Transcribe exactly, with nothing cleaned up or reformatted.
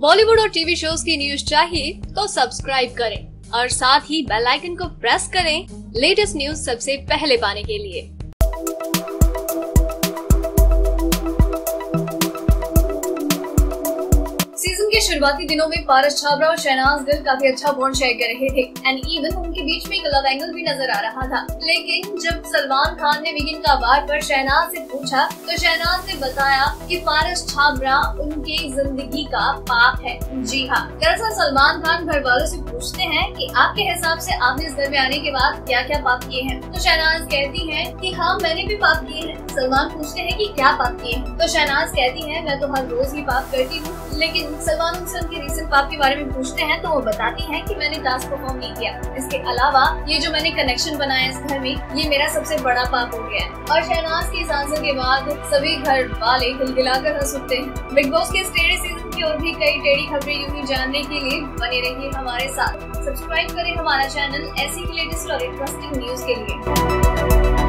बॉलीवुड और TV shows की news चाहिए तो सब्सक्राइब करें और साथ ही बेल आइकन को प्रेस करें लेटेस्ट न्यूज सबसे पहले पाने के लिए। सीजन के शुरुआती दिनों में पारस छाबरा और शहनाज गिल काफी अच्छा बॉन्ड शेयर कर रहे थे एंड इवन उनके बीच में एक लव एंगल भी नजर आ रहा था, लेकिन जब सलमान खान ने बिगिन का अवार्ड पर शहनाज से पूछा तो शहनाज ने बताया कि पारस छाबरा उनके जिंदगी का पाप है। जी हाँ, दरअसल सलमान खान घर वालों से पूछते हैं कि आपके हिसाब से आपने इस घर में आने के बाद क्या क्या पाप किए हैं, तो शहनाज कहती है कि हाँ मैंने भी पाप किए हैं। सलमान पूछते हैं कि क्या पाप किए हैं, तो शहनाज कहती है मैं तो हर रोज ही पाप करती हूँ, लेकिन सलमान उनसे उनके रिसेंट पाप के बारे में पूछते हैं तो वो बताती हैं कि मैंने डांस परफॉर्म नहीं किया, इसके अलावा ये जो मैंने कनेक्शन बनाया इस घर में ये मेरा सबसे बड़ा पाप हो गया है। और शहनाज के इस आंसर के बाद सभी घर वाले गिलगिलाकर हंस उठते हैं। बिग बॉस के इस टेढ़े सीजन की और भी कई टेढ़ी खबरें यूं ही जानने के लिए बने रहिए हमारे साथ। सब्सक्राइब करें हमारा चैनल ऐसी लेटेस्ट और इंटरेस्टिंग न्यूज के लिए।